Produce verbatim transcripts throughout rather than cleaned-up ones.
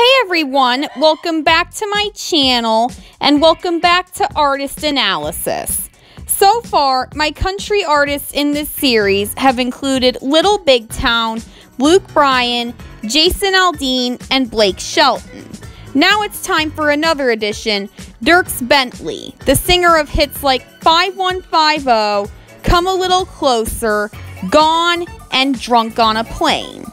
Hey everyone, welcome back to my channel and welcome back to Artist Analysis. So far, my country artists in this series have included Little Big Town, Luke Bryan, Jason Aldean, and Blake Shelton. Now it's time for another edition, Dierks Bentley, the singer of hits like five one five zero, Come a Little Closer, Gone, and Drunk on a Plane.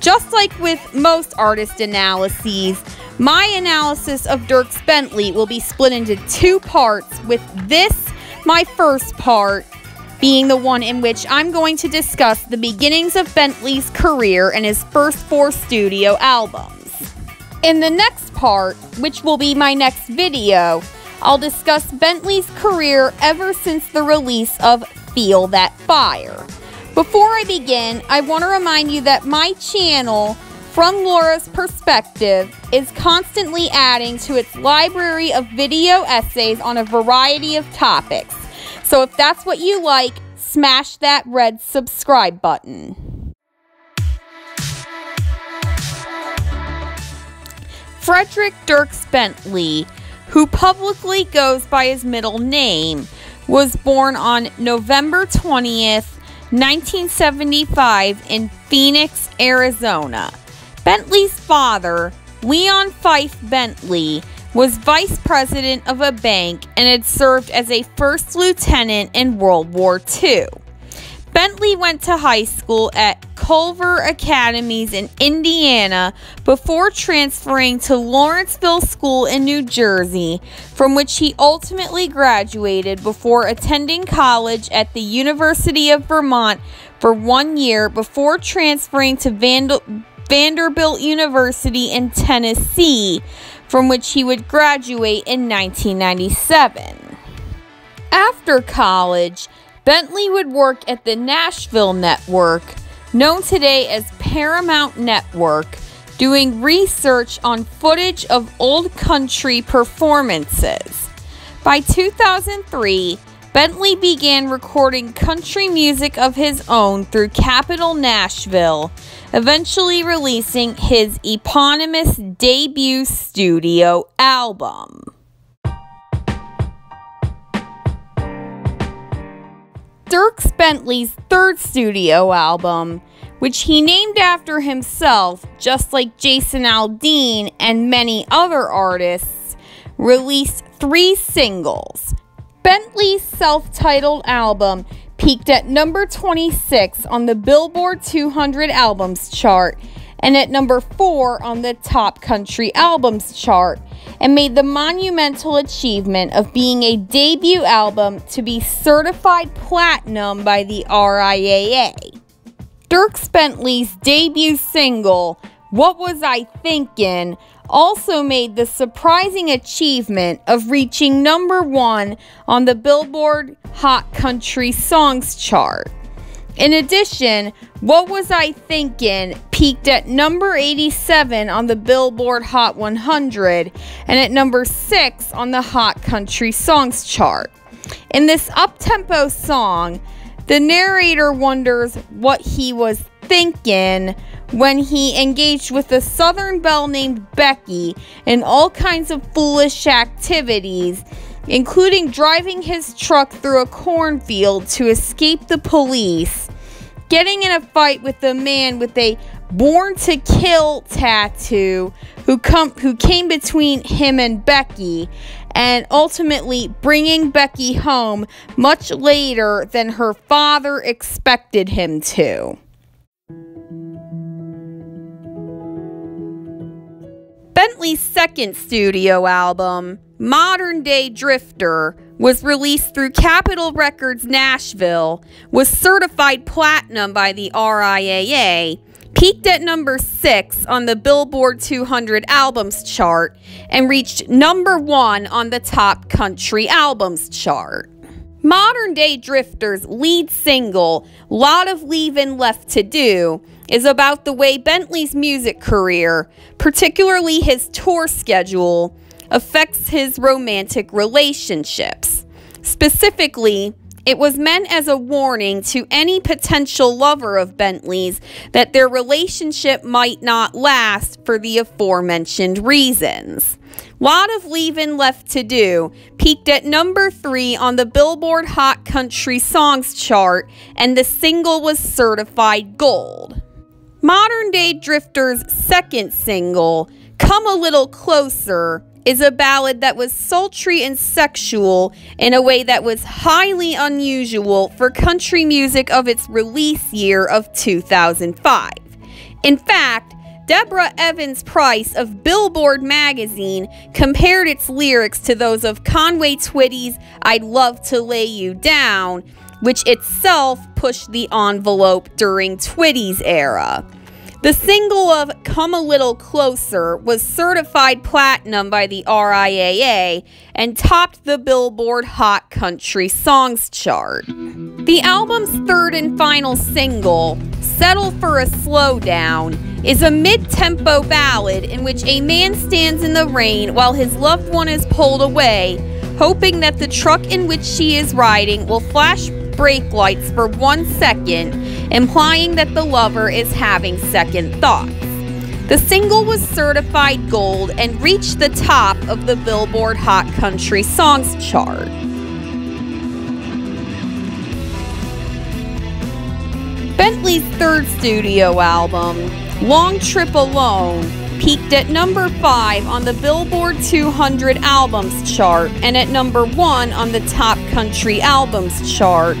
Just like with most artist analyses, my analysis of Dierks Bentley will be split into two parts, with this, my first part, being the one in which I'm going to discuss the beginnings of Bentley's career and his first four studio albums. In the next part, which will be my next video, I'll discuss Bentley's career ever since the release of Feel That Fire. Before I begin, I want to remind you that my channel, From Laura's Perspective, is constantly adding to its library of video essays on a variety of topics. So if that's what you like, smash that red subscribe button. Frederick Dierks Bentley, who publicly goes by his middle name, was born on November twentieth, nineteen seventy-five in Phoenix, Arizona. Bentley's father, Leon Fife Bentley, was vice president of a bank and had served as a first lieutenant in World War Two. Bentley went to high school at Culver Academies in Indiana before transferring to Lawrenceville School in New Jersey, from which he ultimately graduated before attending college at the University of Vermont for one year before transferring to Vand- Vanderbilt University in Tennessee, from which he would graduate in nineteen ninety-seven. After college, Bentley would work at the Nashville Network, known today as Paramount Network, doing research on footage of old country performances. By two thousand three, Bentley began recording country music of his own through Capitol Nashville, eventually releasing his eponymous debut studio album. Dierks Bentley's third studio album, which he named after himself, just like Jason Aldean and many other artists, released three singles. Bentley's self-titled album peaked at number twenty-six on the Billboard two hundred albums chart and at number four on the Top Country Albums chart, and made the monumental achievement of being a debut album to be certified platinum by the R I A A. Dierks Bentley's debut single, What Was I Thinkin', also made the surprising achievement of reaching number one on the Billboard Hot Country Songs chart. In addition, What Was I Thinkin' peaked at number eighty-seven on the Billboard Hot one hundred and at number six on the Hot Country Songs chart. In this up-tempo song, the narrator wonders what he was thinking when he engaged with a Southern belle named Becky in all kinds of foolish activities, including driving his truck through a cornfield to escape the police, getting in a fight with a man with a Born to Kill tattoo who, come, who came between him and Becky, and ultimately bringing Becky home much later than her father expected him to. Bentley's second studio album, Modern Day Drifter, was released through Capitol Records Nashville, was certified platinum by the R I A A, peaked at number six on the Billboard two hundred Albums chart, and reached number one on the Top Country Albums chart. Modern Day Drifter's lead single, Lot of Leaving Left to Do, is about the way Bentley's music career, particularly his tour schedule, affects his romantic relationships. Specifically, It was meant as a warning to any potential lover of Bentley's that their relationship might not last for the aforementioned reasons. Lot of Leaving Left to Do peaked at number three on the Billboard Hot Country Songs chart, and the single was certified gold. Modern Day Drifter's second single, Come a Little Closer, is a ballad that was sultry and sexual in a way that was highly unusual for country music of its release year of two thousand five. In fact, Deborah Evans Price of Billboard magazine compared its lyrics to those of Conway Twitty's I'd Love to Lay You Down, which itself pushed the envelope during Twitty's era. The single of Come a Little Closer was certified platinum by the R I A A and topped the Billboard Hot Country Songs chart. The album's third and final single, Settle for a Slowdown, is a mid-tempo ballad in which a man stands in the rain while his loved one is pulled away, hoping that the truck in which she is riding will flash brake lights for one second, implying that the lover is having second thoughts. The single was certified gold and reached the top of the Billboard Hot Country Songs chart. Bentley's third studio album, Long Trip Alone, peaked at number five on the Billboard two hundred Albums chart and at number one on the Top Country Albums chart,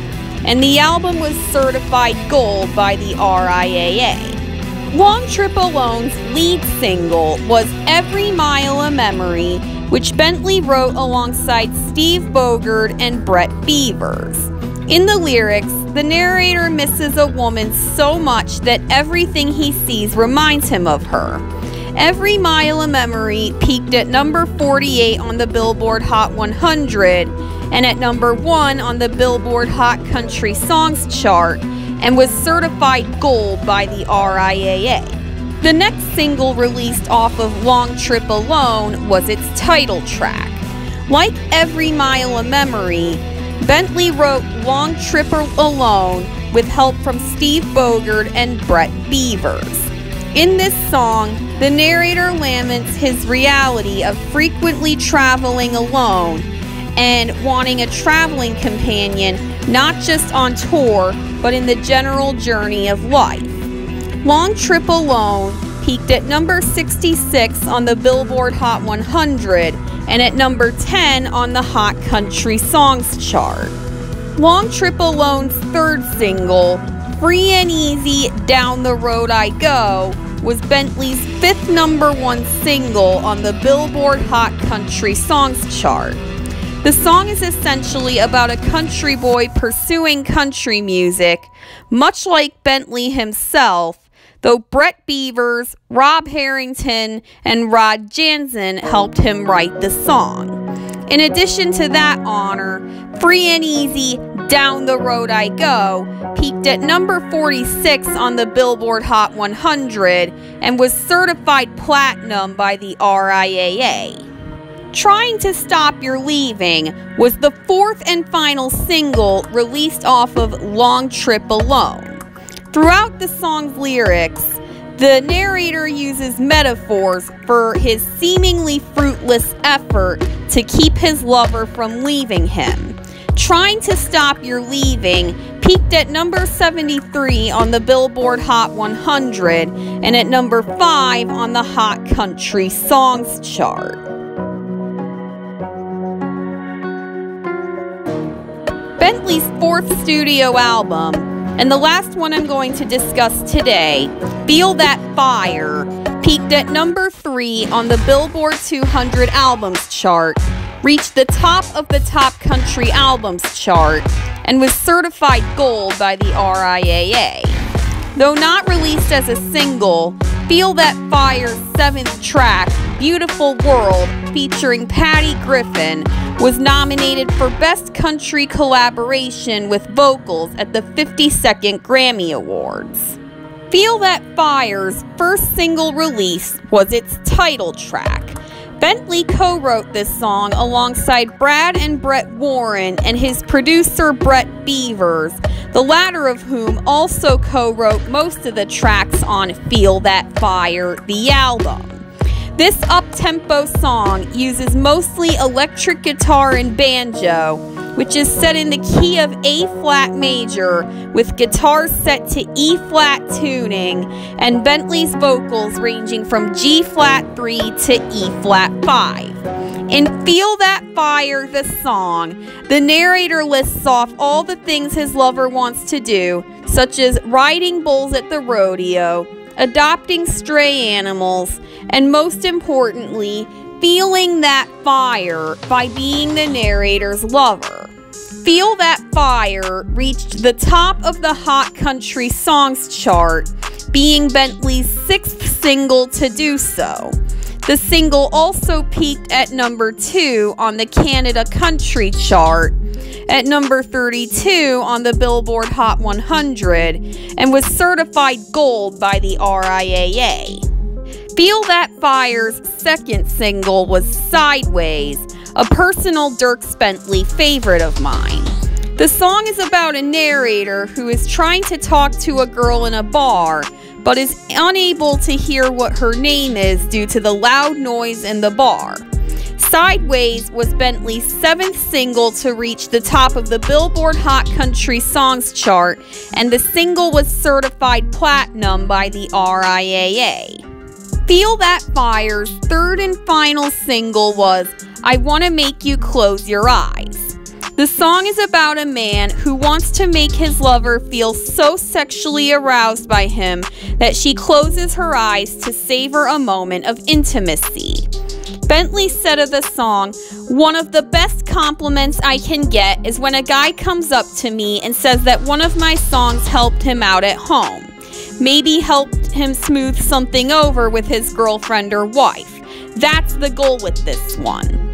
and the album was certified gold by the R I A A. Long Trip Alone's lead single was Every Mile a Memory, which Bentley wrote alongside Steve Bogard and Brett Beavers. In the lyrics, the narrator misses a woman so much that everything he sees reminds him of her. Every Mile a Memory peaked at number forty-eight on the Billboard Hot one hundred and at number one on the Billboard Hot Country Songs chart and was certified gold by the R I A A. The next single released off of Long Trip Alone was its title track. Like Every Mile a Memory, Bentley wrote Long Trip Alone with help from Steve Bogard and Brett Beavers. In this song, the narrator laments his reality of frequently traveling alone and wanting a traveling companion, not just on tour, but in the general journey of life. Long Trip Alone peaked at number sixty-six on the Billboard Hot one hundred and at number ten on the Hot Country Songs chart. Long Trip Alone's third single, Free and Easy, Down the Road I Go, was Bentley's fifth number one single on the Billboard Hot Country Songs chart. The song is essentially about a country boy pursuing country music, much like Bentley himself, though Brett Beavers, Rob Harrington, and Rod Janzen helped him write the song. In addition to that honor, Free and Easy, Down the Road I Go peaked at number forty-six on the Billboard Hot one hundred and was certified platinum by the R I A A. Trying to Stop Your Leaving was the fourth and final single released off of Long Trip Alone. Throughout the song's lyrics, the narrator uses metaphors for his seemingly fruitless effort to keep his lover from leaving him. Trying to Stop Your Leaving peaked at number seventy-three on the Billboard Hot one hundred and at number five on the Hot Country Songs chart. Bentley's fourth studio album, and the last one I'm going to discuss today, Feel That Fire, peaked at number three on the Billboard two hundred Albums chart, reached the top of the Top Country Albums chart, and was certified gold by the R I A A. Though not released as a single, Feel That Fire's seventh track, Beautiful World, featuring Patty Griffin, was nominated for Best Country Collaboration with Vocals at the fifty-second Grammy Awards. Feel That Fire's first single release was its title track. Bentley co-wrote this song alongside Brad and Brett Warren and his producer Brett Beavers, the latter of whom also co-wrote most of the tracks on Feel That Fire, the album. This up-tempo song uses mostly electric guitar and banjo, which is set in the key of A-flat major with guitars set to E-flat tuning and Bentley's vocals ranging from G flat three to E flat five. In Feel That Fire, the song, the narrator lists off all the things his lover wants to do, such as riding bulls at the rodeo, adopting stray animals, and most importantly, feeling that fire by being the narrator's lover. Feel That Fire reached the top of the Hot Country Songs chart, being Bentley's sixth single to do so. The single also peaked at number two on the Canada Country chart, at number thirty-two on the Billboard Hot one hundred, and was certified gold by the R I A A. Feel That Fire's second single was Sideways, a personal Dierks Bentley favorite of mine. The song is about a narrator who is trying to talk to a girl in a bar, but is unable to hear what her name is due to the loud noise in the bar. Sideways was Bentley's seventh single to reach the top of the Billboard Hot Country Songs chart, and the single was certified platinum by the R I A A. Feel That Fire's third and final single was I Wanna Make You Close Your Eyes. The song is about a man who wants to make his lover feel so sexually aroused by him that she closes her eyes to savor a moment of intimacy. Bentley said of the song, "One of the best compliments I can get is when a guy comes up to me and says that one of my songs helped him out at home. Maybe helped him smooth something over with his girlfriend or wife. That's the goal with this one."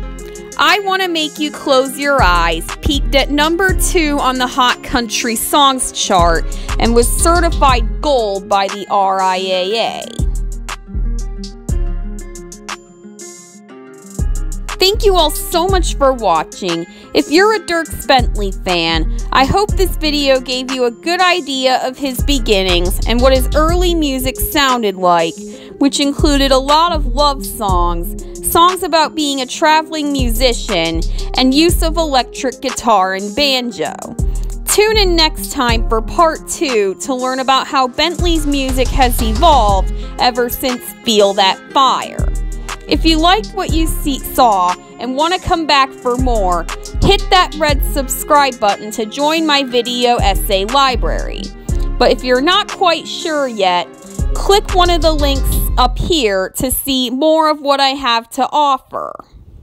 I Wanna Make You Close Your Eyes peaked at number two on the Hot Country Songs chart and was certified gold by the R I A A. Thank you all so much for watching. If you're a Dierks Bentley fan, I hope this video gave you a good idea of his beginnings and what his early music sounded like, which included a lot of love songs, songs about being a traveling musician, and use of electric guitar and banjo. Tune in next time for part two to learn about how Bentley's music has evolved ever since Feel That Fire. If you liked what you see, saw and want to come back for more, hit that red subscribe button to join my video essay library. But if you're not quite sure yet, click one of the links up here to see more of what I have to offer.